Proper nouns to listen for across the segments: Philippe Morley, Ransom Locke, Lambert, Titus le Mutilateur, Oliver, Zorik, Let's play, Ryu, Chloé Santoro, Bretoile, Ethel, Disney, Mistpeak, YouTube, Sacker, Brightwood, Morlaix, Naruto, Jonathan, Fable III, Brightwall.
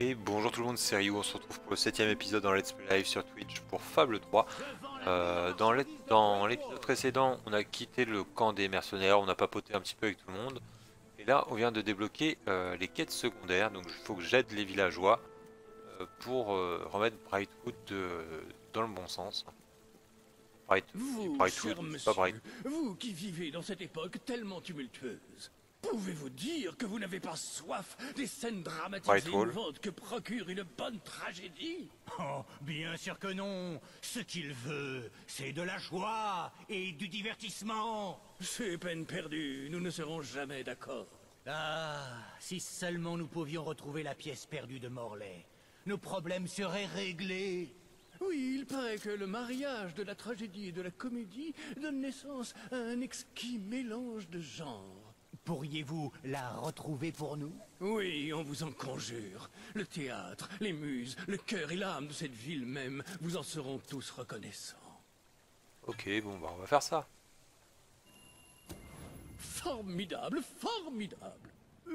Et bonjour tout le monde, c'est Ryu, on se retrouve pour le 7ème épisode dans Let's Play Live sur Twitch pour Fable 3. Dans l'épisode précédent, on a quitté le camp des mercenaires, on a papoté un petit peu avec tout le monde. Et là, on vient de débloquer les quêtes secondaires, donc il faut que j'aide les villageois pour remettre Brightwood dans le bon sens. Vous qui vivez dans cette époque tellement tumultueuse, pouvez-vous dire que vous n'avez pas soif des scènes dramatisées innovantes que procure une bonne tragédie? Oh, bien sûr que non. Ce qu'il veut, c'est de la joie et du divertissement. C'est peine perdue, nous ne serons jamais d'accord. Ah, si seulement nous pouvions retrouver la pièce perdue de Morlaix, nos problèmes seraient réglés. Oui, il paraît que le mariage de la tragédie et de la comédie donne naissance à un exquis mélange de genres. Pourriez-vous la retrouver pour nous? Oui, on vous en conjure. Le théâtre, les muses, le cœur et l'âme de cette ville même, vous en seront tous reconnaissants. Ok, bon, bah on va faire ça. Formidable, formidable.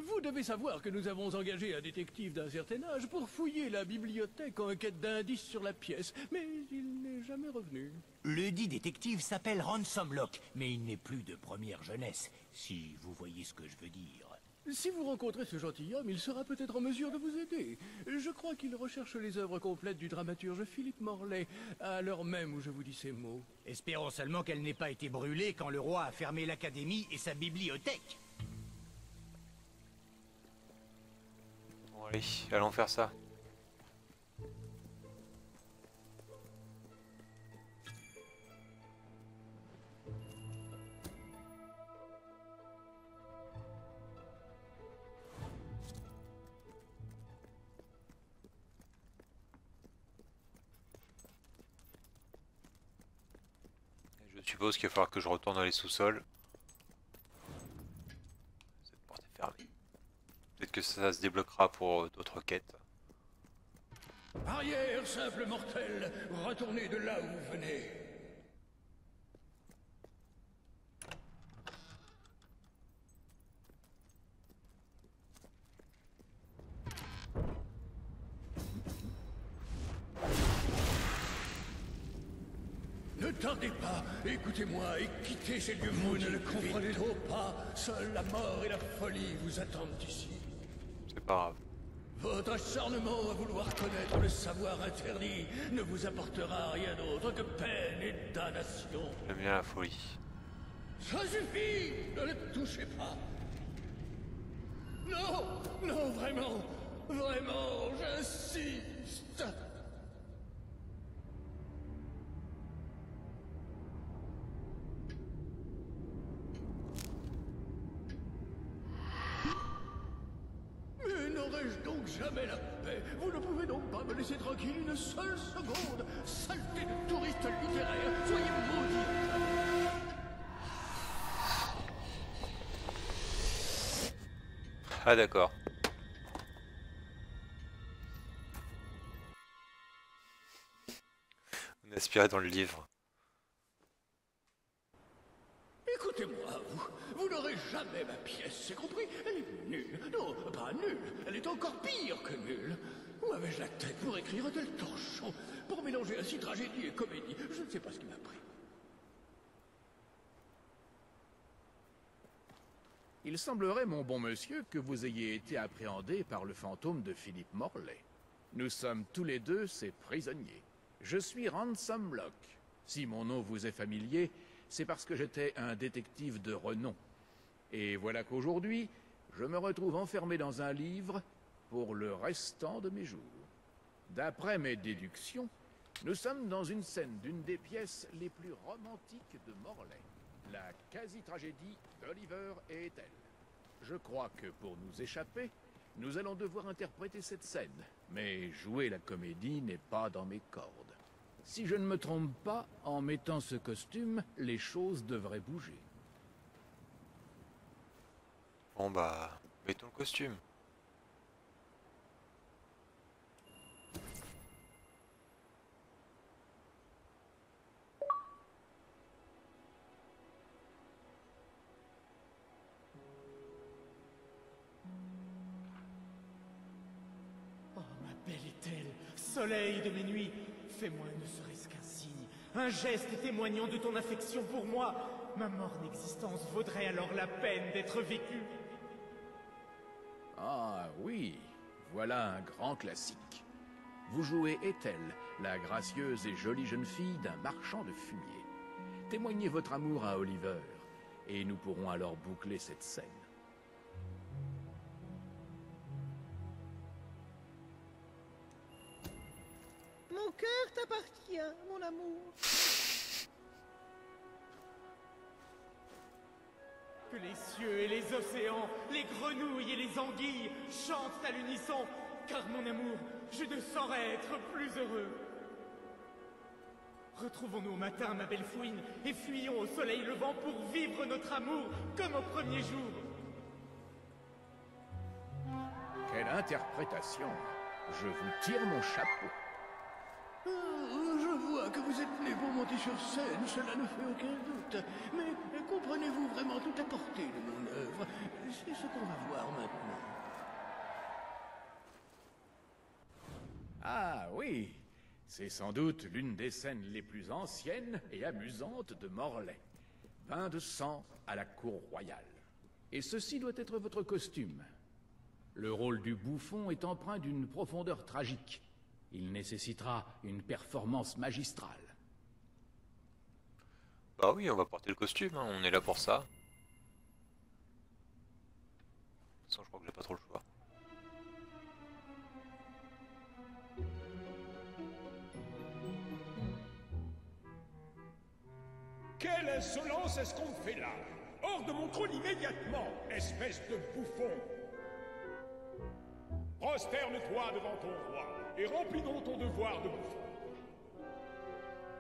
Vous devez savoir que nous avons engagé un détective d'un certain âge pour fouiller la bibliothèque en quête d'indices sur la pièce, mais il n'est jamais revenu. Le dit détective s'appelle Ransom Locke, mais il n'est plus de première jeunesse, si vous voyez ce que je veux dire. Si vous rencontrez ce gentilhomme, il sera peut-être en mesure de vous aider. Je crois qu'il recherche les œuvres complètes du dramaturge Philippe Morley, à l'heure même où je vous dis ces mots. Espérons seulement qu'elle n'ait pas été brûlée quand le roi a fermé l'académie et sa bibliothèque. Allez, allons faire ça. Je suppose qu'il va falloir que je retourne dans les sous-sols. Cette porte est fermée. Peut-être que ça se débloquera pour d'autres quêtes. Arrière, simple mortel, retournez de là où vous venez. Ne tardez pas, écoutez-moi et quittez ces lieux. Vous ne le comprenez trop pas, seule la mort et la folie vous attendent ici. C'est pas grave. Votre acharnement à vouloir connaître le savoir interdit ne vous apportera rien d'autre que peine et damnation. J'aime bien la folie. Ça suffit! Ne le touchez pas! Non! Non, vraiment! Vraiment, j'insiste! Jamais la paix. Vous ne pouvez donc pas me laisser tranquille une seule seconde. Saleté de touriste littéraire, soyez maudits. Ah d'accord. On aspirait dans le livre. Écoutez-moi, vous n'aurez jamais ma pièce, c'est compris? Elle est nulle. Non, pas nulle. Elle est encore pire que nulle. Où avais-je la tête pour écrire un tel torchon? Pour mélanger ainsi tragédie et comédie? Je ne sais pas ce qui m'a pris. Il semblerait, mon bon monsieur, que vous ayez été appréhendé par le fantôme de Philippe Morley. Nous sommes tous les deux ses prisonniers. Je suis Ransom Locke. Si mon nom vous est familier, c'est parce que j'étais un détective de renom. Et voilà qu'aujourd'hui, je me retrouve enfermé dans un livre pour le restant de mes jours. D'après mes déductions, nous sommes dans une scène d'une des pièces les plus romantiques de Morlaix, la quasi-tragédie d'Oliver et Ethel. Je crois que pour nous échapper, nous allons devoir interpréter cette scène, mais jouer la comédie n'est pas dans mes cordes. Si je ne me trompe pas, en mettant ce costume, les choses devraient bouger. Bon bah, mettons le costume. Oh Soleil de mes nuits, fais-moi ne serait-ce qu'un signe, un geste témoignant de ton affection pour moi. Ma morne existence vaudrait alors la peine d'être vécue. Ah oui, voilà un grand classique. Vous jouez Ethel, la gracieuse et jolie jeune fille d'un marchand de fumier. Témoignez votre amour à Oliver, et nous pourrons alors boucler cette scène. Mon cœur t'appartient, mon amour. Que les cieux et les océans, les grenouilles et les anguilles chantent à l'unisson, car mon amour, je ne saurais être plus heureux. Retrouvons-nous au matin, ma belle fouine, et fuyons au soleil levant pour vivre notre amour comme au premier jour. Quelle interprétation! Je vous tire mon chapeau. Je vois que vous êtes venu pour monter sur scène, cela ne fait aucun doute. Mais comprenez-vous vraiment toute la portée de mon œuvre? C'est ce qu'on va voir maintenant. Ah oui, c'est sans doute l'une des scènes les plus anciennes et amusantes de Morlaix. Bain de sang à la cour royale. Et ceci doit être votre costume. Le rôle du bouffon est empreint d'une profondeur tragique. Il nécessitera une performance magistrale. Bah oui, on va porter le costume, hein. On est là pour ça. De toute façon, je crois que j'ai pas trop le choix. Quelle insolence est-ce qu'on fait là? Hors de mon trône immédiatement, espèce de bouffon! Prosterne-toi devant ton roi et remplis donc ton devoir de bouffon.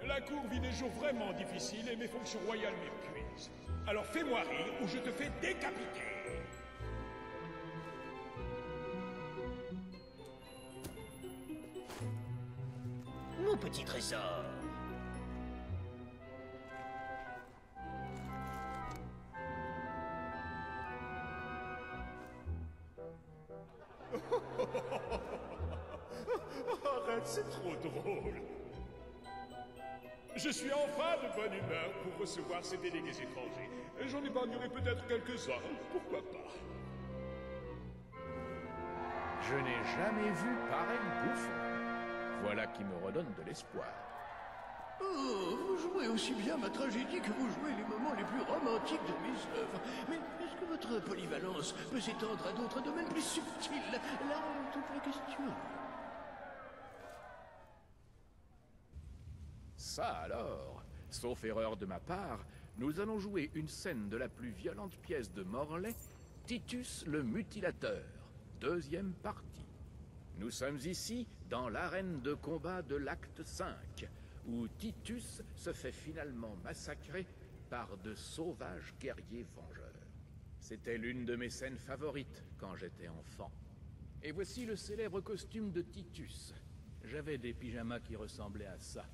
La cour vit des jours vraiment difficiles et mes fonctions royales m'épuisent. Alors fais-moi rire ou je te fais décapiter. Mon petit trésor. Arrête, c'est trop drôle. Je suis enfin de bonne humeur pour recevoir ces délégués étrangers. J'en épargnerai peut-être quelques-uns, pourquoi pas. Je n'ai jamais vu pareil bouffon. Voilà qui me redonne de l'espoir. Oh, vous jouez aussi bien ma tragédie que vous jouez les moments les plus romantiques de mes œuvres. Mais est-ce que votre polyvalence peut s'étendre à d'autres domaines plus subtils? Là, toute la question. Ça alors, sauf erreur de ma part, nous allons jouer une scène de la plus violente pièce de Morlaix, Titus le Mutilateur, deuxième partie. Nous sommes ici dans l'arène de combat de l'acte 5. Où Titus se fait finalement massacrer par de sauvages guerriers vengeurs. C'était l'une de mes scènes favorites quand j'étais enfant. Et voici le célèbre costume de Titus. J'avais des pyjamas qui ressemblaient à ça.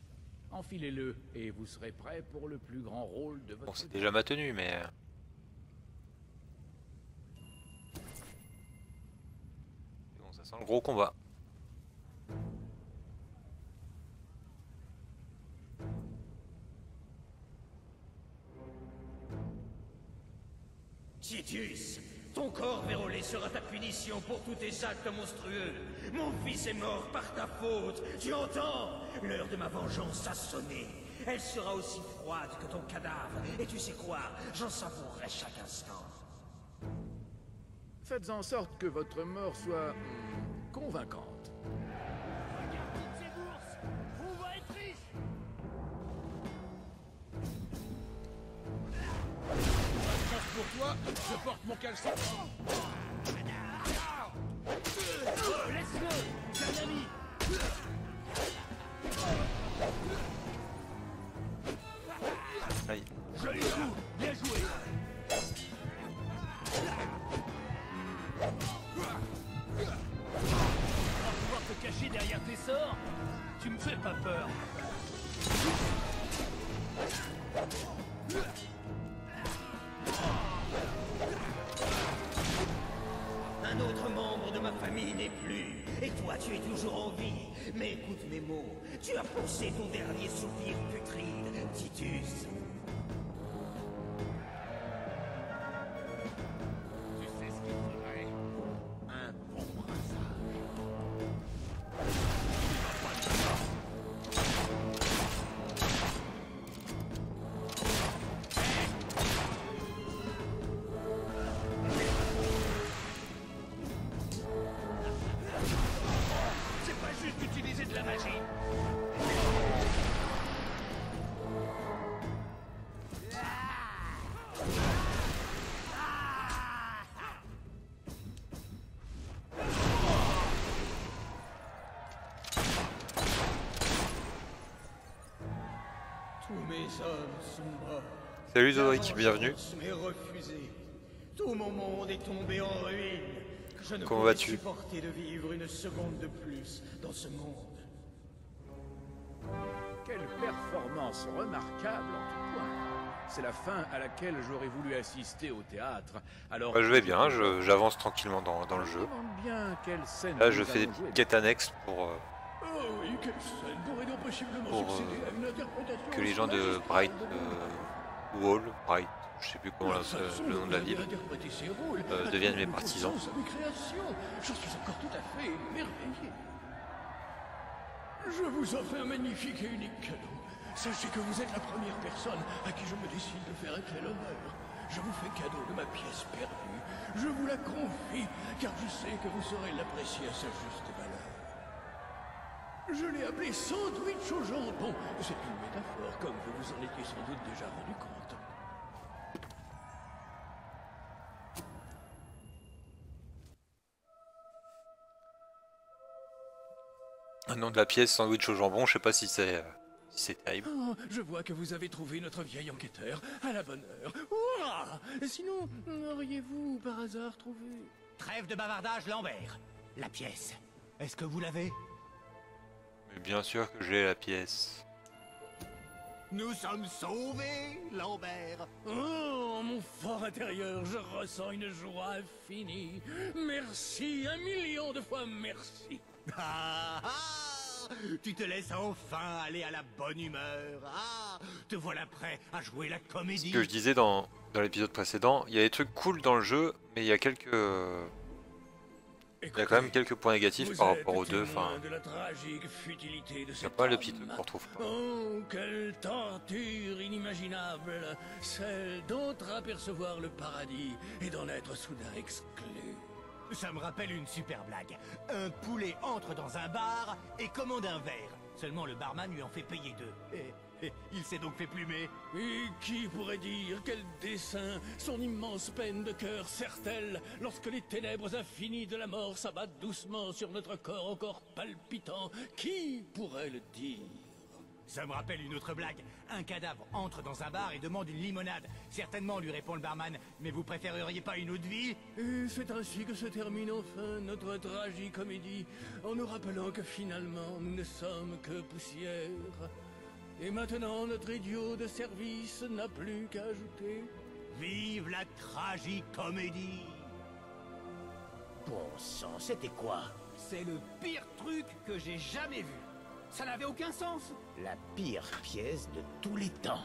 Enfilez-le et vous serez prêt pour le plus grand rôle de votre... Bon, c'est déjà ma tenue, mais... Bon, ça sent le gros combat. Titus, ton corps vérolé sera ta punition pour tous tes actes monstrueux. Mon fils est mort par ta faute, tu entends? L'heure de ma vengeance a sonné. Elle sera aussi froide que ton cadavre, et tu sais quoi, j'en savourerai chaque instant. Faites en sorte que votre mort soit... convaincante. Pour toi, je porte mon caleçon. Laisse-le, c'est un ami. Aïe. Joli coup, bien joué. Pour pouvoir te cacher derrière tes sorts, tu me fais pas peur. Un autre membre de ma famille n'est plus. Et toi, tu es toujours en vie. Mais écoute mes mots. Tu as poussé ton dernier soupir putride, Titus. Salut Zorik, bienvenue. Tout mon monde est tombé en ruine. Comment vas-tu? Je ne peux supporter de vivre une seconde de plus dans ce monde. Quelle performance remarquable en tout point. C'est la fin à laquelle j'aurais voulu assister au théâtre. Alors je vais bien, j'avance tranquillement dans le jeu. Là je fais des petites quêtes annexes pour... que les gens de Brightwall, je sais plus comment le nom de la ville, deviennent mes partisans. Je suis encore tout à fait émerveillé. Je vous offre un magnifique et unique cadeau. Sachez que vous êtes la première personne à qui je me décide de faire éclat l'honneur. Je vous fais cadeau de ma pièce perdue. Je vous la confie, car je sais que vous saurez l'apprécier à sa juste valeur. Je l'ai appelé sandwich au jambon. C'est une métaphore, comme vous vous en étiez sans doute déjà rendu compte. Un nom de la pièce, sandwich au jambon, je sais pas si c'est terrible. Oh, je vois que vous avez trouvé notre vieil enquêteur à la bonne heure. Ouah! Sinon, auriez-vous par hasard trouvé... Trêve de bavardage, Lambert. La pièce, est-ce que vous l'avez ? Mais bien sûr que j'ai la pièce. Nous sommes sauvés, Lambert. Oh, mon fort intérieur, je ressens une joie infinie. Merci, 1 million de fois merci. Ah, ah, tu te laisses enfin aller à la bonne humeur. Ah, te voilà prêt à jouer la comédie. Ce que je disais dans l'épisode précédent, il y a des trucs cool dans le jeu, mais il y a quelques... il y a quand même quelques points négatifs par rapport aux deux, enfin... Il y a pas le petit truc qu'on retrouve pas. Oh, quelle torture inimaginable, celle d'entre-apercevoir le paradis et d'en être soudain exclu. Ça me rappelle une super blague. Un poulet entre dans un bar et commande un verre. Seulement le barman lui en fait payer 2. Il s'est donc fait plumer. Et qui pourrait dire quel dessein son immense peine de cœur sert-elle lorsque les ténèbres infinies de la mort s'abattent doucement sur notre corps encore palpitant? Qui pourrait le dire? Ça me rappelle une autre blague. Un cadavre entre dans un bar et demande une limonade. Certainement, lui répond le barman, mais vous préféreriez pas une eau de vie? Et c'est ainsi que se termine enfin notre tragicomédie, en nous rappelant que finalement nous ne sommes que poussière. Et maintenant, notre idiot de service n'a plus qu'à ajouter. Vive la tragicomédie! Bon sang, c'était quoi? C'est le pire truc que j'ai jamais vu. Ça n'avait aucun sens. La pire pièce de tous les temps.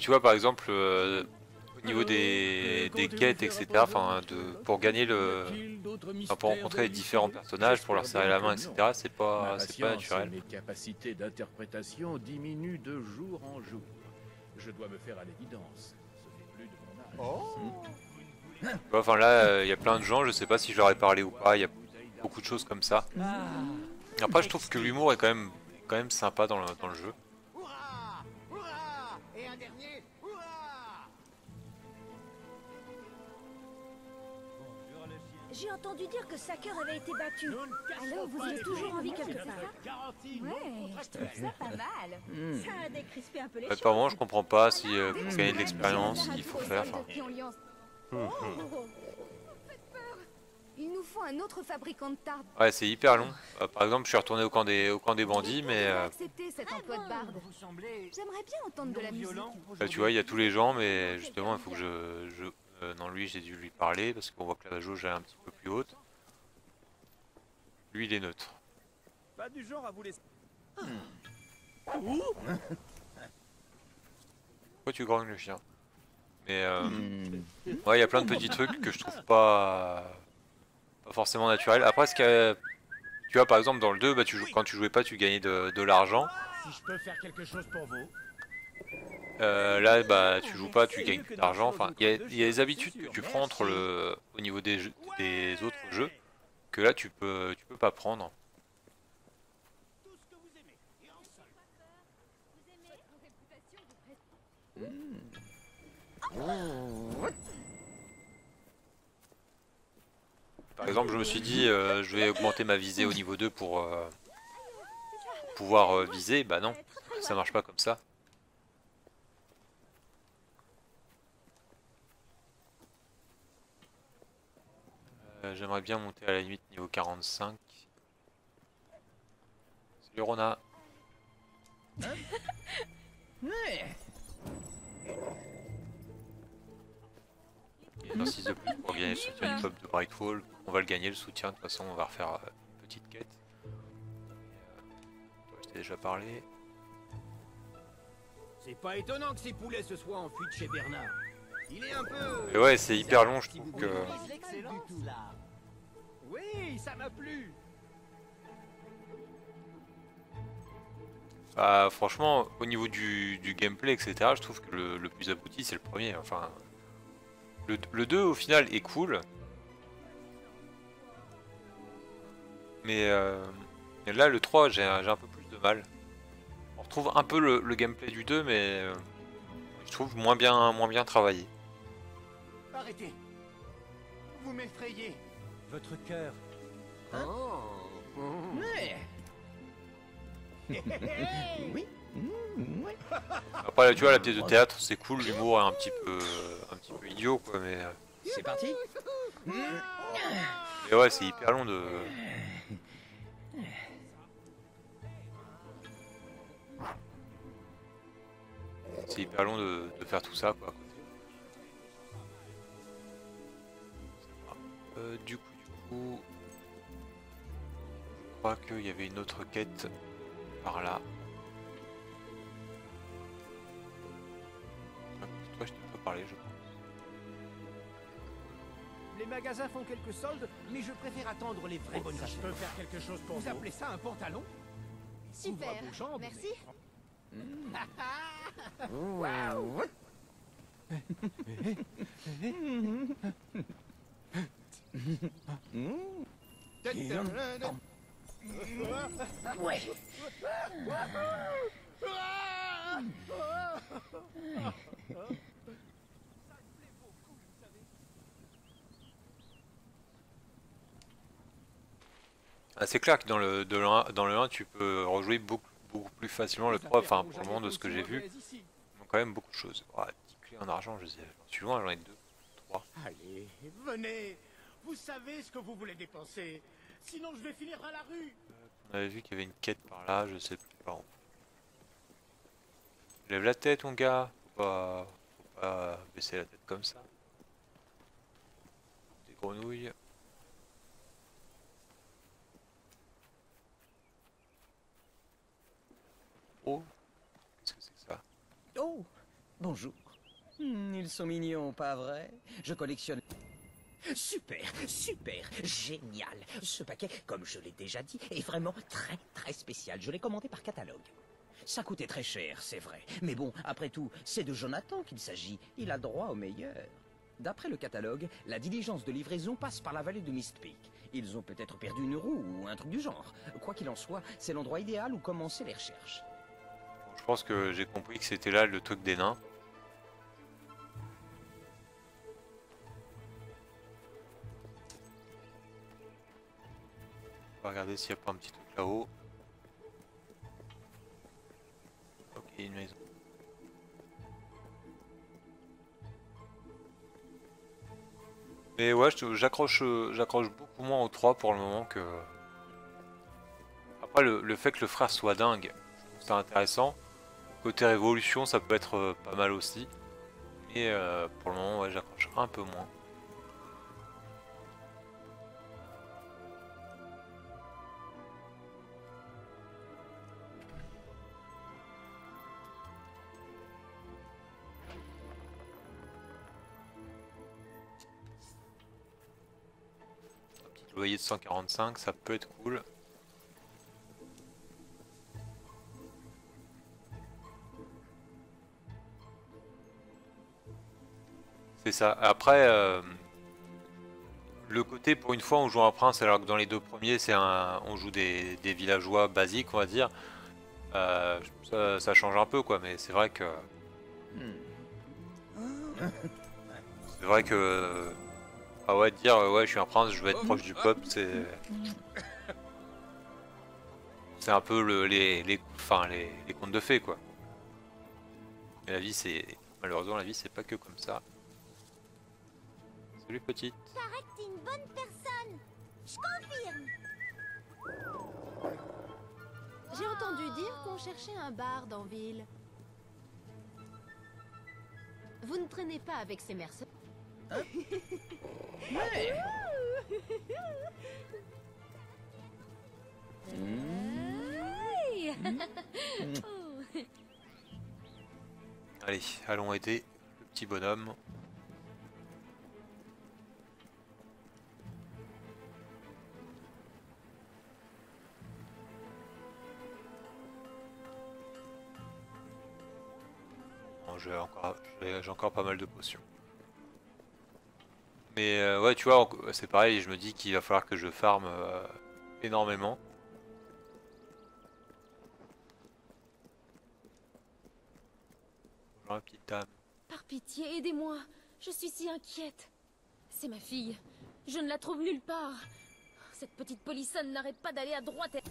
Tu vois, par exemple... au niveau des quêtes, etc. Enfin, pour gagner le, pour rencontrer les différents personnages, pour leur serrer la main, etc. C'est pas naturel. Mes capacités d'interprétation diminuent de jour en jour. Je dois me faire à l'évidence. Ce n'est plus de mon âge. Oh. Enfin là, il y a plein de gens. Je sais pas si je leur ai parlé ou pas. Il y a beaucoup de choses comme ça. Après, je trouve que l'humour est quand même sympa dans le jeu. J'ai entendu dire que Sacker avait été battu. Alors vous êtes toujours en vie quelque part? Ouais, je trouve ça pas mal. Ça a décrispé un peu les choses. Par moment, je comprends pas si pour gagner de l'expérience, il faut faire. Il nous faut un autre fabricant de tartes. Ouais, c'est hyper long. Par exemple, je suis retourné au camp des bandits, mais cet emploi de barde. J'aimerais bien entendre de la musique. Tu vois, il y a tous les gens, mais justement, il faut que non, lui, j'ai dû lui parler parce qu'on voit que la jauge est un petit peu plus haute. Lui, il est neutre. Pas du genre à vous laisser. Pourquoi tu grognes le chien? Mais ouais, il y a plein de petits trucs que je trouve pas forcément naturels. Après, ce que tu vois, par exemple, dans le 2, bah, quand tu jouais pas, tu gagnais de l'argent. Si je peux faire quelque chose pour vous. Là, bah, tu joues pas, tu gagnes de l'argent. Enfin, il y a des habitudes que tu prends entre au niveau des jeux, des autres jeux, que là, tu peux pas prendre. Par exemple, je me suis dit, je vais augmenter ma visée au niveau 2 pour pouvoir viser. Bah non, ça marche pas comme ça. J'aimerais bien monter à la limite niveau 45. Salut Rona. Merci de plus pour gagner le soutien du peuple de Brightwall. On va le gagner, le soutien, de toute façon on va refaire une petite quête. Je t'ai déjà parlé. C'est pas étonnant que ces poulets se soient en fuite chez Bernard. Il est un peu... Mais ouais, c'est hyper long, je trouve que... Oui, ça m'a plu. Bah, franchement, au niveau du gameplay, etc., je trouve que le plus abouti, c'est le premier. Enfin, le 2, au final, est cool. Mais là, le 3, j'ai un peu plus de mal. On retrouve un peu le gameplay du 2, mais... je trouve moins bien travaillé. Arrêtez. Vous m'effrayez. Votre cœur. Hein? Oh. Oui. Après, tu vois, la pièce de théâtre, c'est cool, l'humour est un petit peu idiot, quoi, mais... C'est parti. Et ouais, c'est hyper long de... C'est hyper long de faire tout ça, quoi. Du coup... Je crois qu'il y avait une autre quête par là. Toi, je t'ai pas parlé, je pense. Les magasins font quelques soldes, mais je préfère attendre les vrais bonnes achats. Je peux faire quelque chose pour vous. Vous appelez ça un pantalon? Super, merci. Wow. Ouais. Ah, c'est clair que dans le 1 tu peux rejouer beaucoup plus facilement le 3, enfin pour le moment de ce que j'ai vu. Donc quand même beaucoup de choses. Oh, 10 clés en argent, je suis loin, j'en ai 2, 3. Allez, venez, vous savez ce que vous voulez dépenser, sinon je vais finir à la rue. On avait vu qu'il y avait une quête par là, je sais plus par où. Lève la tête mon gars, faut pas baisser la tête comme ça. Des grenouilles. Oh, qu'est-ce que c'est que ça? Oh, bonjour. Ils sont mignons, pas vrai? Je collectionne... Super, super, génial. Ce paquet, comme je l'ai déjà dit, est vraiment très spécial. Je l'ai commandé par catalogue. Ça coûtait très cher, c'est vrai. Mais bon, après tout, c'est de Jonathan qu'il s'agit. Il a droit au meilleur. D'après le catalogue, la diligence de livraison passe par la vallée de Mistpeak. Ils ont peut-être perdu une roue ou un truc du genre. Quoi qu'il en soit, c'est l'endroit idéal où commencer les recherches. Je pense que j'ai compris que c'était là le truc des nains. On va regarder s'il n'y a pas un petit truc là-haut. Ok, une maison. Mais ouais, j'accroche beaucoup moins aux 3 pour le moment que... Après, le fait que le frère soit dingue, c'est intéressant. Côté révolution, ça peut être pas mal aussi. Mais pour le moment, ouais, j'accroche un peu moins. Loyer de 145, ça peut être cool. C'est ça. Après, le côté pour une fois on joue un prince, alors que dans les deux premiers c'est on joue des villageois basiques, on va dire. Ça change un peu quoi, mais c'est vrai que Ah ouais, dire ouais je suis un prince, je veux être proche du peuple, c'est un peu les contes de fées quoi. Mais la vie c'est, malheureusement la vie c'est pas que comme ça. Salut petite. Paraît que t'es une bonne personne. Je confirme. J'ai entendu dire qu'on cherchait un bard en ville. Vous ne traînez pas avec ces mercenaires. Hein? Ouais. Allez, allons aider le petit bonhomme. Bon, j'ai encore pas mal de potions. Mais ouais, tu vois, c'est pareil, je me dis qu'il va falloir que je farme énormément. Bonjour, petite dame. Par pitié, aidez-moi. Je suis si inquiète. C'est ma fille. Je ne la trouve nulle part. Cette petite polissonne n'arrête pas d'aller à droite et...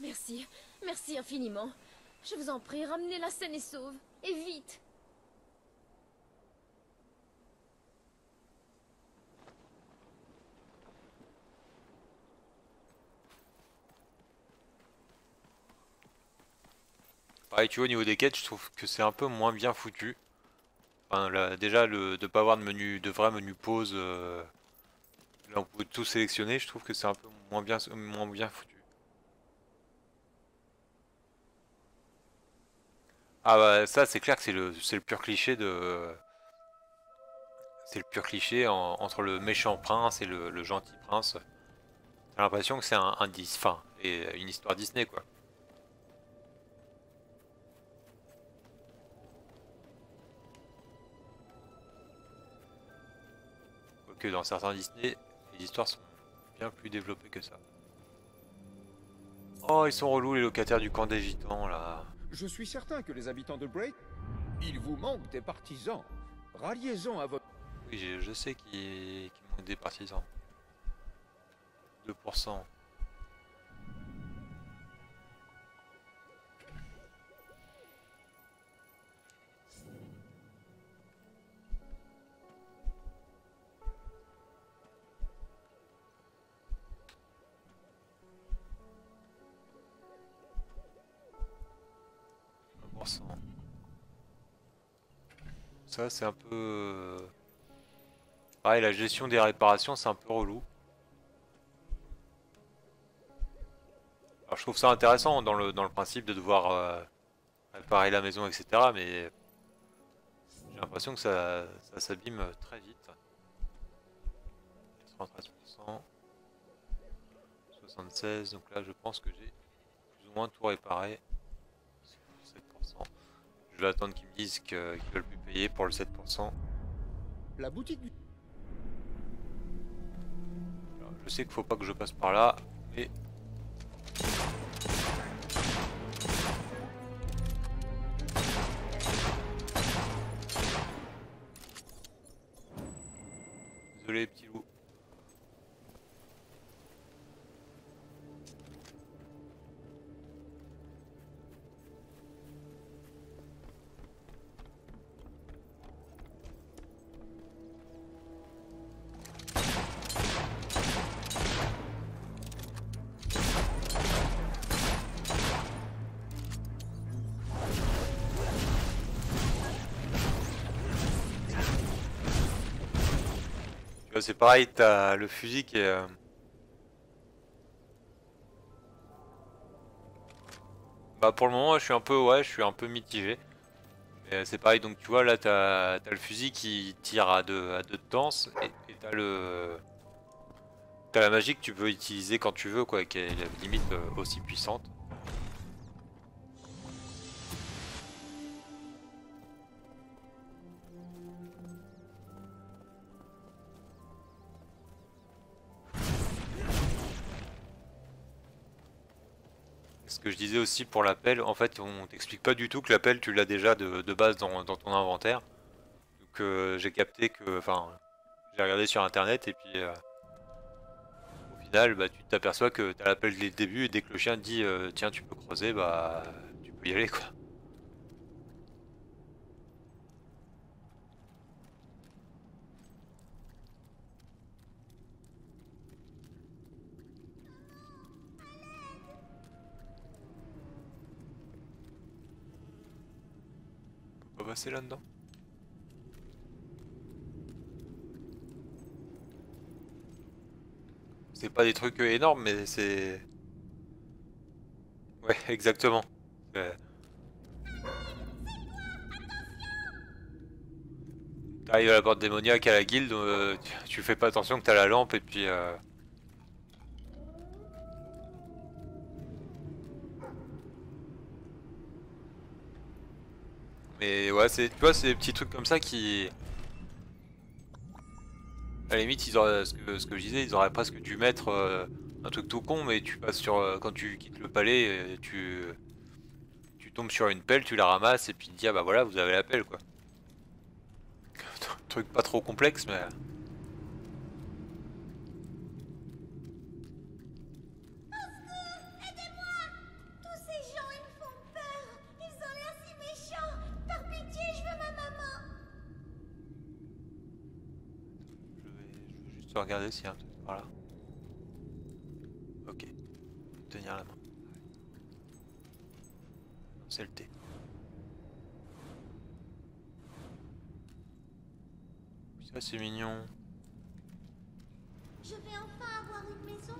Merci. Merci infiniment. Je vous en prie, ramenez-la saine et sauve. Et vite. Pareil, tu vois, au niveau des quêtes, je trouve que c'est un peu moins bien foutu. Enfin, là, déjà, de pas avoir de menu, de vrai menu pause, là on peut tout sélectionner, je trouve que c'est un peu moins bien foutu. Ah bah ça, c'est clair que c'est le pur cliché de... C'est le pur cliché entre le méchant prince et le gentil prince. J'ai l'impression que c'est une histoire Disney, quoi. Que dans certains Disney, les histoires sont bien plus développées que ça. Oh, ils sont relous les locataires du camp des Gitans là. Je suis certain que les habitants de Break, il vous manque des partisans. Ralliez-en à votre... Oui, je sais qu'il manque des partisans. 2%. Ça c'est un peu pareil, la gestion des réparations c'est un peu relou. Alors je trouve ça intéressant dans le principe de devoir réparer la maison etc, mais j'ai l'impression que ça s'abîme très vite. 73%, 76, donc là je pense que j'ai plus ou moins tout réparé. Je vais attendre qu'ils me disent qu'ils veulent plus payer pour le 7%. La boutique du... Alors, je sais qu'il faut pas que je passe par là, mais... Désolé petit loup. c'est pareil, t'as le fusil qui est... Bah pour le moment je suis un peu mitigé. Mais c'est pareil, donc tu vois là t'as le fusil qui tire à deux de temps et t'as le... T'as la magie que tu peux utiliser quand tu veux quoi, qui est limite aussi puissante. Ce que je disais aussi pour l'appel, en fait on t'explique pas du tout que l'appel tu l'as déjà de base dans ton inventaire. Donc j'ai capté que, enfin j'ai regardé sur internet et puis au final bah, tu t'aperçois que t'as l'appel dès le début et dès que le chien dit tiens tu peux creuser, bah tu peux y aller quoi. Passer là-dedans. C'est pas des trucs énormes, mais c'est... Ouais, exactement. T'arrives à la porte démoniaque à la guilde, tu fais pas attention que t'as la lampe et puis... Mais ouais, tu vois, c'est des petits trucs comme ça qui... À la limite, ils auraient, ce que je disais, ils auraient presque dû mettre un truc tout con, mais tu passes sur... quand tu quittes le palais, tu tombes sur une pelle, tu la ramasses, et puis tu dis, ah bah voilà, vous avez la pelle, quoi. Un truc pas trop complexe, mais... Regardez s'il y a un truc par là. Ok. Tenir la main. C'est le thé. Ça c'est mignon. Je vais enfin avoir une maison.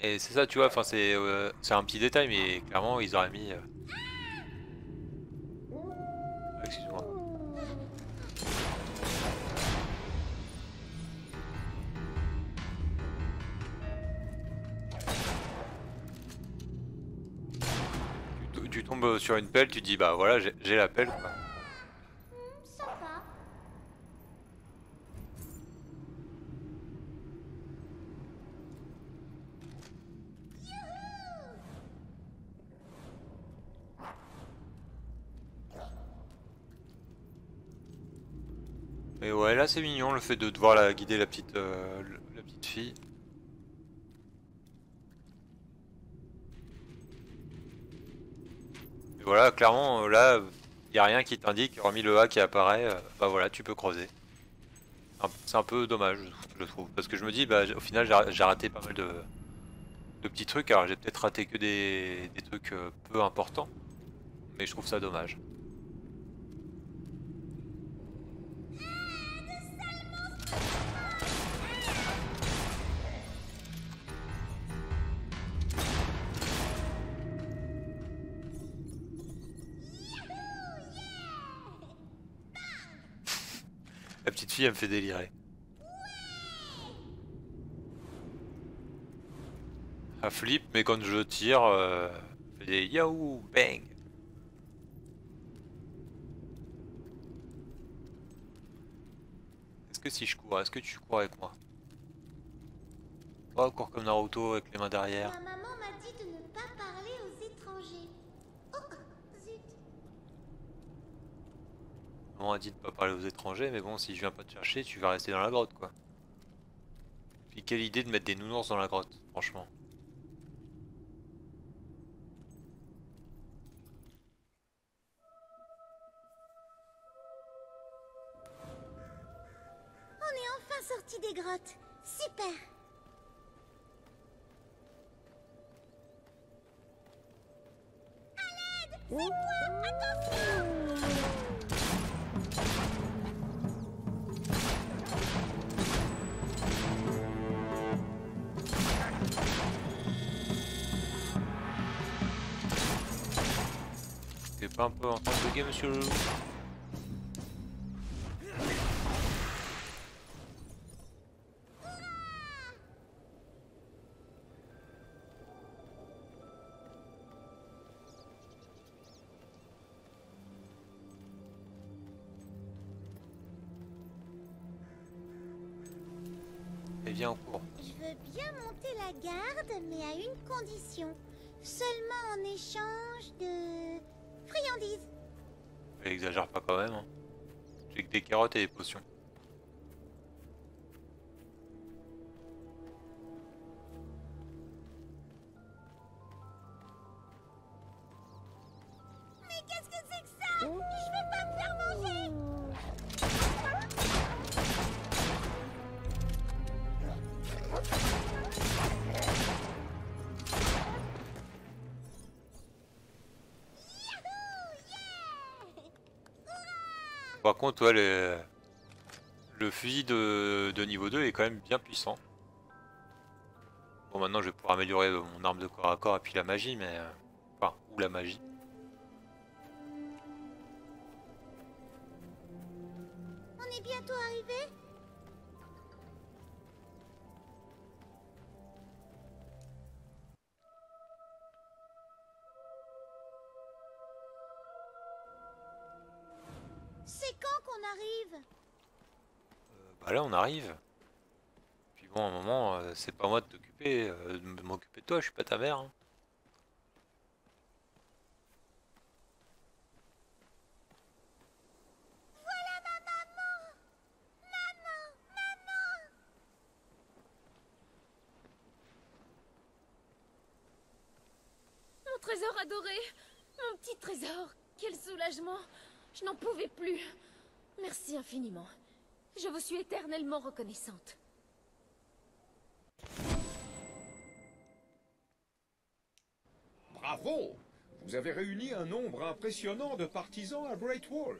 Et c'est ça tu vois, enfin c'est un petit détail mais clairement ils auraient mis... Tu tombes sur une pelle, tu dis bah voilà j'ai la pelle quoi. Et ouais là c'est mignon le fait de devoir guider la petite fille. Et voilà clairement là il n'y a rien qui t'indique, hormis le A qui apparaît, bah voilà tu peux creuser. C'est un peu dommage je trouve, parce que je me dis bah au final j'ai raté pas mal de petits trucs, alors j'ai peut-être raté que des trucs peu importants, mais je trouve ça dommage. La petite fille, elle me fait délirer. Elle flippe, mais quand je tire, elle fait des yaou, bang. Est-ce que si je cours, est-ce que tu cours avec moi? Oh, cours comme Naruto avec les mains derrière. Ma maman m'a dit de ne pas parler aux étrangers. On a dit de pas parler aux étrangers, mais bon, si je viens pas te chercher, tu vas rester dans la grotte quoi. Puis quelle idée de mettre des nounours dans la grotte, franchement. On est enfin sorti des grottes, super. À l'aide, T'es pas un peu en train de game, monsieur le loup? Mais à une condition, seulement en échange de friandises. Exagère pas quand même, hein. J'ai que des carottes et des potions. Mais qu'est-ce que c'est que ça? Je veux pas me faire manger. Par contre, ouais, le fusil de niveau 2 est quand même bien puissant. Bon, maintenant je vais pouvoir améliorer mon arme de corps à corps et puis la magie, mais. Enfin, ou la magie. On est bientôt arrivé? Bah là on arrive. Puis bon, à un moment, c'est pas moi de t'occuper, de m'occuper de toi, je suis pas ta mère. Hein. Voilà ma maman. Maman. Mon trésor adoré. Mon petit trésor. Quel soulagement. Je n'en pouvais plus. Merci infiniment. Je vous suis éternellement reconnaissante. Bravo! Vous avez réuni un nombre impressionnant de partisans à Brightwall.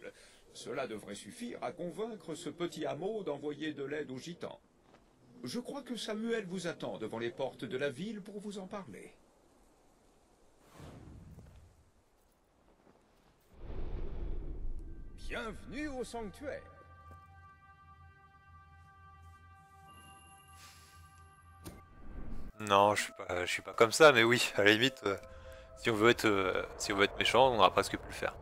Cela devrait suffire à convaincre ce petit hameau d'envoyer de l'aide aux gitans. Je crois que Samuel vous attend devant les portes de la ville pour vous en parler. Bienvenue au sanctuaire. Non, je suis pas comme ça, mais oui, à la limite, si on veut être méchant, on n'aura presque plus le faire.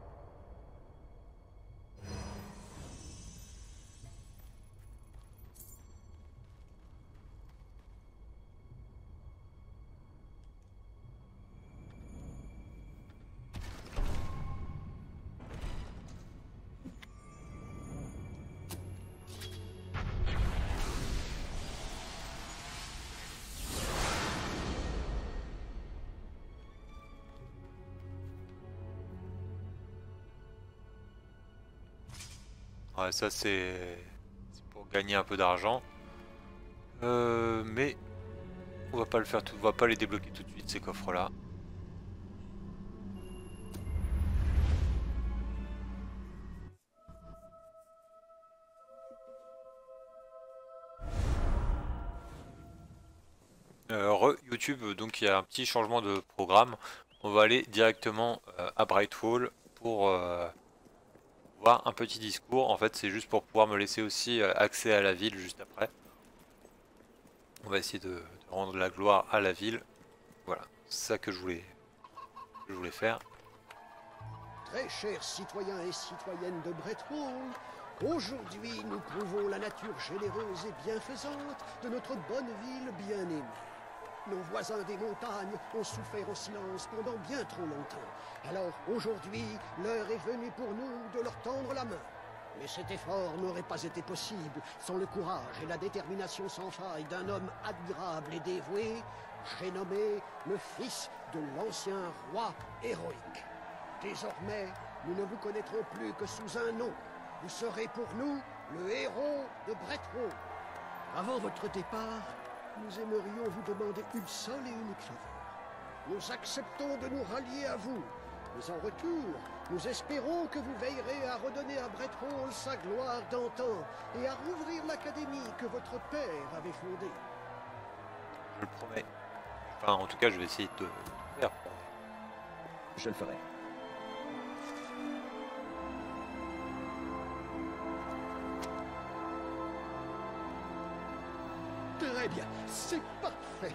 Ouais, ça c'est pour gagner un peu d'argent, mais on va pas le faire, on va pas les débloquer tout de suite ces coffres là. YouTube, donc il y a un petit changement de programme. On va aller directement à Brightwall pour voir un petit discours. En fait c'est juste pour pouvoir me laisser aussi accès à la ville juste après. On va essayer de rendre la gloire à la ville. Voilà, c'est ça que je voulais faire. Très chers citoyens et citoyennes de Brightwall, aujourd'hui nous prouvons la nature généreuse et bienfaisante de notre bonne ville bien-aimée. Nos voisins des montagnes ont souffert en silence pendant bien trop longtemps. Alors aujourd'hui, l'heure est venue pour nous de leur tendre la main. Mais cet effort n'aurait pas été possible sans le courage et la détermination sans faille d'un homme admirable et dévoué, j'ai nommé le fils de l'ancien roi héroïque. Désormais, nous ne vous connaîtrons plus que sous un nom. Vous serez pour nous le héros de Bretoile. Avant votre départ, nous aimerions vous demander une seule et unique faveur. Nous acceptons de nous rallier à vous en retour, nous espérons que vous veillerez à redonner à Brightwall sa gloire d'antan et à rouvrir l'académie que votre père avait fondée. Je le promets. Enfin, en tout cas, je vais essayer de le faire. Je le ferai. Très bien, c'est parfait.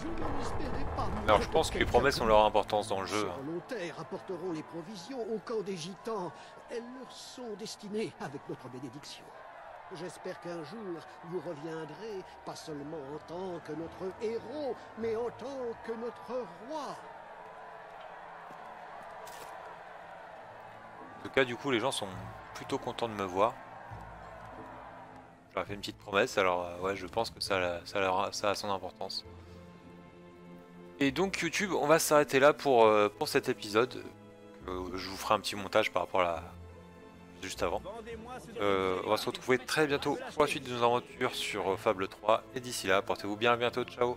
Je n'en espérais pas. Alors, je pense que les promesses ont leur importance dans le jeu. Les volontaires apporteront les provisions au camp des Gitans. Elles leur sont destinées avec notre bénédiction. J'espère qu'un jour, vous reviendrez, pas seulement en tant que notre héros, mais en tant que notre roi. En tout cas, du coup, les gens sont plutôt contents de me voir. J'aurais fait une petite promesse, alors ouais, je pense que ça a son importance. Et donc YouTube, on va s'arrêter là pour cet épisode. Je vous ferai un petit montage par rapport à la... juste avant. On va se retrouver très bientôt pour la suite de nos aventures sur Fable 3. Et d'ici là, portez-vous bien, à bientôt, ciao.